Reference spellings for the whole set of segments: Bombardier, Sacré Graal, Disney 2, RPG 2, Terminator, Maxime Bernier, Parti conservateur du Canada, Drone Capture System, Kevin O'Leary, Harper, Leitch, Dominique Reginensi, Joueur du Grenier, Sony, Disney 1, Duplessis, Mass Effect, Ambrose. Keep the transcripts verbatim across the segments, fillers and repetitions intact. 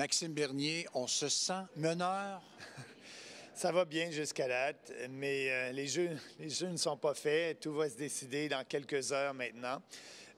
Maxime Bernier, on se sent meneur? Ça va bien jusqu'à date, mais euh, les jeux, les jeux ne sont pas faits. Tout va se décider dans quelques heures maintenant.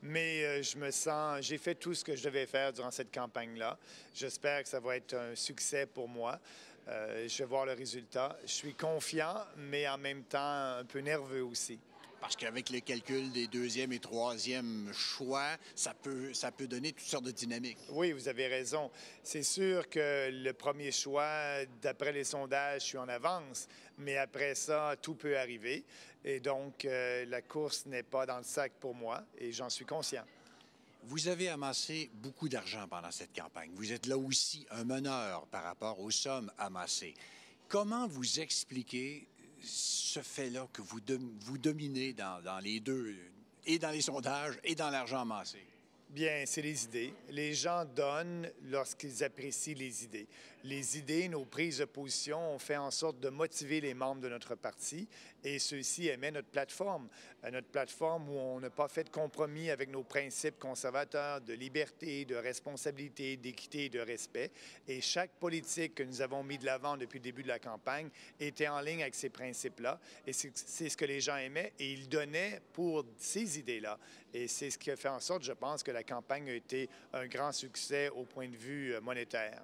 Mais euh, je me sens, j'ai fait tout ce que je devais faire durant cette campagne-là. J'espère que ça va être un succès pour moi. Euh, je vais voir le résultat. Je suis confiant, mais en même temps un peu nerveux aussi. Parce qu'avec les calculs des deuxième et troisième choix, ça peut, ça peut donner toutes sortes de dynamiques. Oui, vous avez raison. C'est sûr que le premier choix, d'après les sondages, je suis en avance, mais après ça, tout peut arriver. Et donc, euh, la course n'est pas dans le sac pour moi, et j'en suis conscient. Vous avez amassé beaucoup d'argent pendant cette campagne. Vous êtes là aussi un meneur par rapport aux sommes amassées. Comment vous expliquez ce fait-là que vous, de, vous dominez dans, dans les deux, et dans les sondages et dans l'argent amassé? Bien, c'est les idées. Les gens donnent lorsqu'ils apprécient les idées. Les idées, nos prises de position, ont fait en sorte de motiver les membres de notre parti et ceux-ci aimaient notre plateforme. Notre plateforme où on n'a pas fait de compromis avec nos principes conservateurs de liberté, de responsabilité, d'équité et de respect. Et chaque politique que nous avons mis de l'avant depuis le début de la campagne était en ligne avec ces principes-là. Et c'est ce que les gens aimaient et ils donnaient pour ces idées-là. Et c'est ce qui a fait en sorte, je pense, que la campagne a été un grand succès au point de vue monétaire.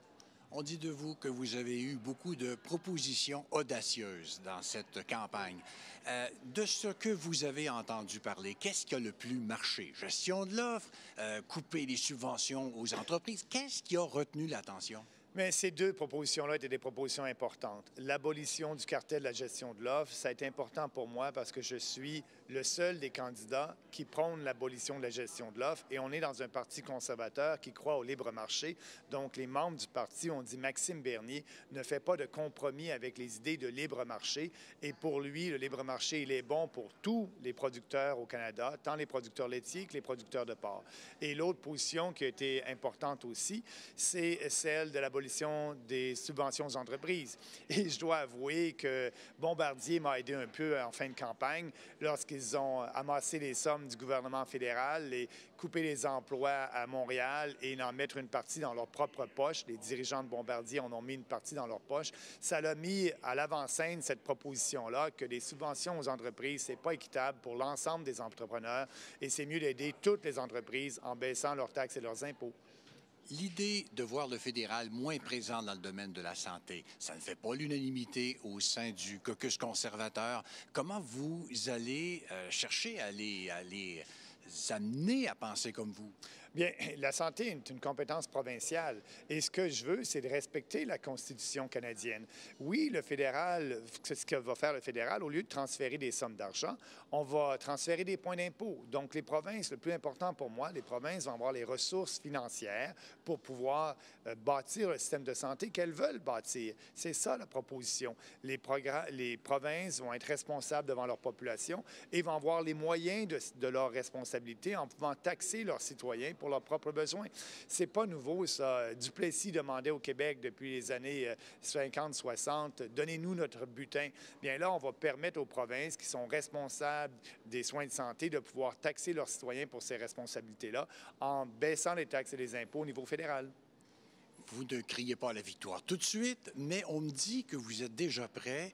On dit de vous que vous avez eu beaucoup de propositions audacieuses dans cette campagne. Euh, de ce que vous avez entendu parler, qu'est-ce qui a le plus marché? Gestion de l'offre, euh, couper les subventions aux entreprises, qu'est-ce qui a retenu l'attention? Mais ces deux propositions-là étaient des propositions importantes. L'abolition du cartel de la gestion de l'offre, ça a été important pour moi parce que je suis le seul des candidats qui prône l'abolition de la gestion de l'offre et on est dans un parti conservateur qui croit au libre marché. Donc, les membres du parti ont dit « Maxime Bernier ne fait pas de compromis avec les idées de libre marché et pour lui, le libre marché, il est bon pour tous les producteurs au Canada, tant les producteurs laitiers que les producteurs de porc. » Et l'autre position qui a été importante aussi, c'est celle de l'abolition des subventions aux entreprises. Et je dois avouer que Bombardier m'a aidé un peu en fin de campagne lorsqu'ils ont amassé les sommes du gouvernement fédéral et coupé les emplois à Montréal et en mettre une partie dans leur propre poche. Les dirigeants de Bombardier en ont mis une partie dans leur poche. Ça l'a mis à l'avant-scène, cette proposition-là, que des subventions aux entreprises, c'est pas équitable pour l'ensemble des entrepreneurs et c'est mieux d'aider toutes les entreprises en baissant leurs taxes et leurs impôts. L'idée de voir le fédéral moins présent dans le domaine de la santé, ça ne fait pas l'unanimité au sein du caucus conservateur. Comment vous allez euh, chercher à les, à les amener à penser comme vous? Bien, la santé est une compétence provinciale et ce que je veux, c'est de respecter la Constitution canadienne. Oui, le fédéral, c'est ce que va faire le fédéral, au lieu de transférer des sommes d'argent, on va transférer des points d'impôt. Donc, les provinces, le plus important pour moi, les provinces vont avoir les ressources financières pour pouvoir euh, bâtir le système de santé qu'elles veulent bâtir. C'est ça la proposition. Les, les provinces vont être responsables devant leur population et vont avoir les moyens de, de leurs responsabilités en pouvant taxer leurs citoyens pour leurs propres besoins. C'est pas nouveau, ça. Duplessis demandait au Québec depuis les années cinquante soixante, donnez-nous notre butin. Bien là, on va permettre aux provinces qui sont responsables des soins de santé de pouvoir taxer leurs citoyens pour ces responsabilités-là en baissant les taxes et les impôts au niveau fédéral. Vous ne criez pas à la victoire tout de suite, mais on me dit que vous êtes déjà prêt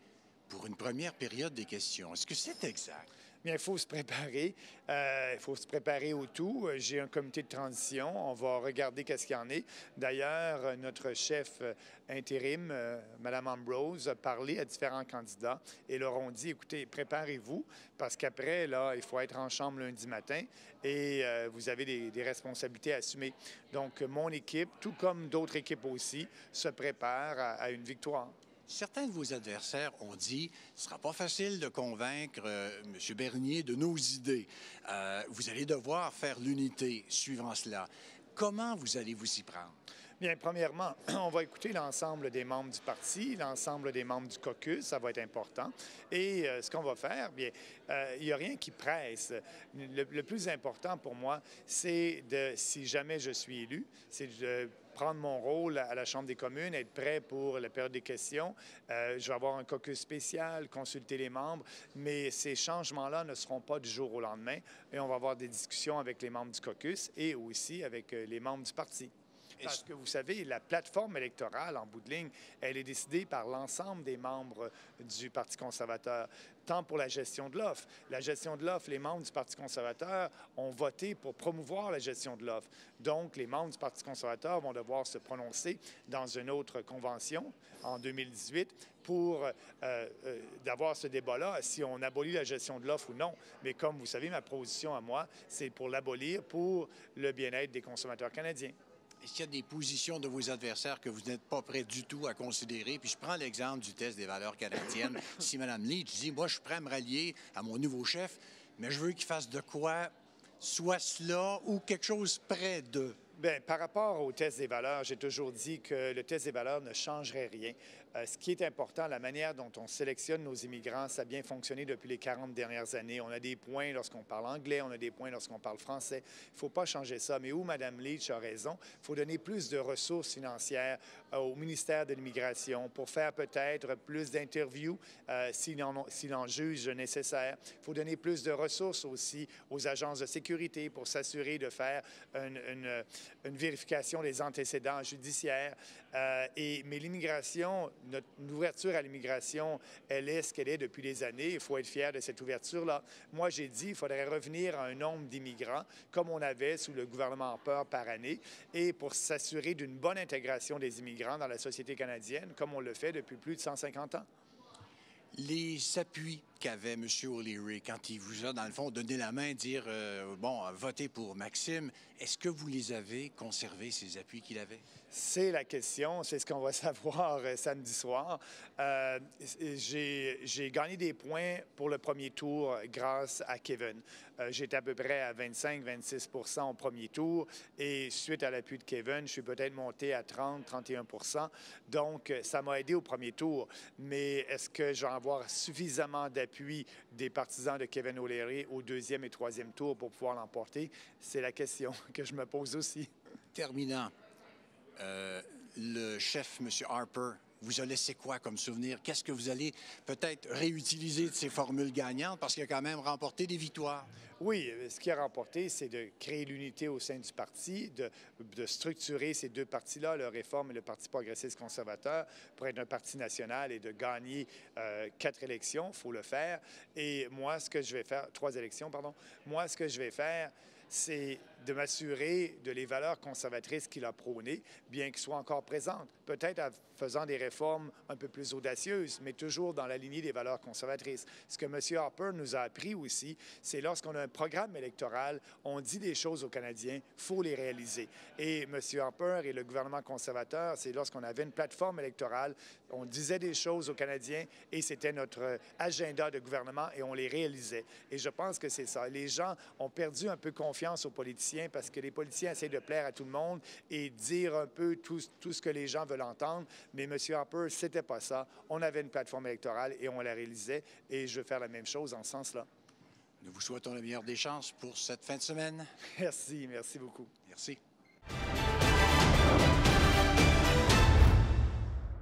pour une première période des questions. Est-ce que c'est exact? Bien, il faut se préparer. Euh, il faut se préparer au tout. J'ai un comité de transition. On va regarder qu'est-ce qu'il y en est. D'ailleurs, notre chef intérim, euh, Mme Ambrose, a parlé à différents candidats et leur ont dit, écoutez, préparez-vous parce qu'après, là, il faut être en chambre lundi matin et euh, vous avez des, des responsabilités à assumer. Donc, mon équipe, tout comme d'autres équipes aussi, se prépare à, à une victoire. Certains de vos adversaires ont dit « ce ne sera pas facile de convaincre euh, M. Bernier de nos idées. Euh, vous allez devoir faire l'unité suivant cela. » Comment vous allez vous y prendre? Bien, premièrement, on va écouter l'ensemble des membres du parti, l'ensemble des membres du caucus, ça va être important. Et euh, ce qu'on va faire, bien, euh, il n'y a rien qui presse. Le, le plus important pour moi, c'est de, si jamais je suis élu, c'est de prendre mon rôle à la Chambre des communes, être prêt pour la période des questions. Euh, je vais avoir un caucus spécial, consulter les membres, mais ces changements-là ne seront pas du jour au lendemain. Et on va avoir des discussions avec les membres du caucus et aussi avec les membres du parti. Parce que vous savez, la plateforme électorale, en bout de ligne, elle est décidée par l'ensemble des membres du Parti conservateur, tant pour la gestion de l'offre. La gestion de l'offre, les membres du Parti conservateur ont voté pour promouvoir la gestion de l'offre. Donc, les membres du Parti conservateur vont devoir se prononcer dans une autre convention en deux mille dix-huit pour euh, euh, d'avoir ce débat-là, si on abolit la gestion de l'offre ou non. Mais comme vous savez, ma position à moi, c'est pour l'abolir pour le bien-être des consommateurs canadiens. Est-ce qu'il y a des positions de vos adversaires que vous n'êtes pas prêt du tout à considérer? Puis je prends l'exemple du test des valeurs canadiennes. Si Mme Leitch dit « Moi, je suis prêt à me rallier à mon nouveau chef, mais je veux qu'il fasse de quoi, soit cela ou quelque chose près de... » Bien, par rapport au test des valeurs, j'ai toujours dit que le test des valeurs ne changerait rien. Euh, ce qui est important, la manière dont on sélectionne nos immigrants, ça a bien fonctionné depuis les quarante dernières années. On a des points lorsqu'on parle anglais, on a des points lorsqu'on parle français. Il ne faut pas changer ça. Mais où Mme Leitch a raison, il faut donner plus de ressources financières euh, au ministère de l'Immigration pour faire peut-être plus d'interviews euh, s'il en, s'il en juge nécessaire. Il faut donner plus de ressources aussi aux agences de sécurité pour s'assurer de faire une... une une vérification des antécédents judiciaires. Euh, et, mais l'immigration, notre ouverture à l'immigration, elle est ce qu'elle est depuis des années. Il faut être fier de cette ouverture-là. Moi, j'ai dit qu'il faudrait revenir à un nombre d'immigrants, comme on avait sous le gouvernement Harper par année, et pour s'assurer d'une bonne intégration des immigrants dans la société canadienne, comme on le fait depuis plus de cent cinquante ans. Les appuis qu'avait M. O'Leary quand il vous a, dans le fond, donné la main, dire euh, « bon, votez pour Maxime », est-ce que vous les avez conservés, ces appuis qu'il avait? C'est la question, c'est ce qu'on va savoir euh, samedi soir. Euh, j'ai gagné des points pour le premier tour grâce à Kevin. Euh, J'étais à peu près à vingt-cinq à vingt-six pour cent au premier tour et suite à l'appui de Kevin, je suis peut-être monté à trente à trente et un pour cent. Donc, ça m'a aidé au premier tour. Mais est-ce que j'en avoir suffisamment d'appui des partisans de Kevin O'Leary au deuxième et troisième tour pour pouvoir l'emporter? C'est la question que je me pose aussi. Terminant, euh, le chef, M. Harper, vous a laissé quoi comme souvenir? Qu'est-ce que vous allez peut-être réutiliser de ces formules gagnantes? Parce qu'il a quand même remporté des victoires. Oui, ce qu'il a remporté, c'est de créer l'unité au sein du parti, de, de structurer ces deux partis-là, le Réforme et le Parti progressiste conservateur, pour être un parti national et de gagner euh, quatre élections. Il faut le faire. Et moi, ce que je vais faire... Trois élections, pardon. Moi, ce que je vais faire, c'est de m'assurer de les valeurs conservatrices qu'il a prônées, bien qu'elles soient encore présentes, peut-être en faisant des réformes un peu plus audacieuses, mais toujours dans la lignée des valeurs conservatrices. Ce que M. Harper nous a appris aussi, c'est lorsqu'on a un programme électoral, on dit des choses aux Canadiens, il faut les réaliser. Et M. Harper et le gouvernement conservateur, c'est lorsqu'on avait une plateforme électorale, on disait des choses aux Canadiens et c'était notre agenda de gouvernement et on les réalisait. Et je pense que c'est ça. Les gens ont perdu un peu confiance aux politiciens parce que les politiciens essaient de plaire à tout le monde et dire un peu tout, tout ce que les gens veulent entendre. Mais M. Harper, c'était pas ça. On avait une plateforme électorale et on la réalisait. Et je veux faire la même chose en ce sens-là. Nous vous souhaitons la meilleure des chances pour cette fin de semaine. Merci, merci beaucoup. Merci.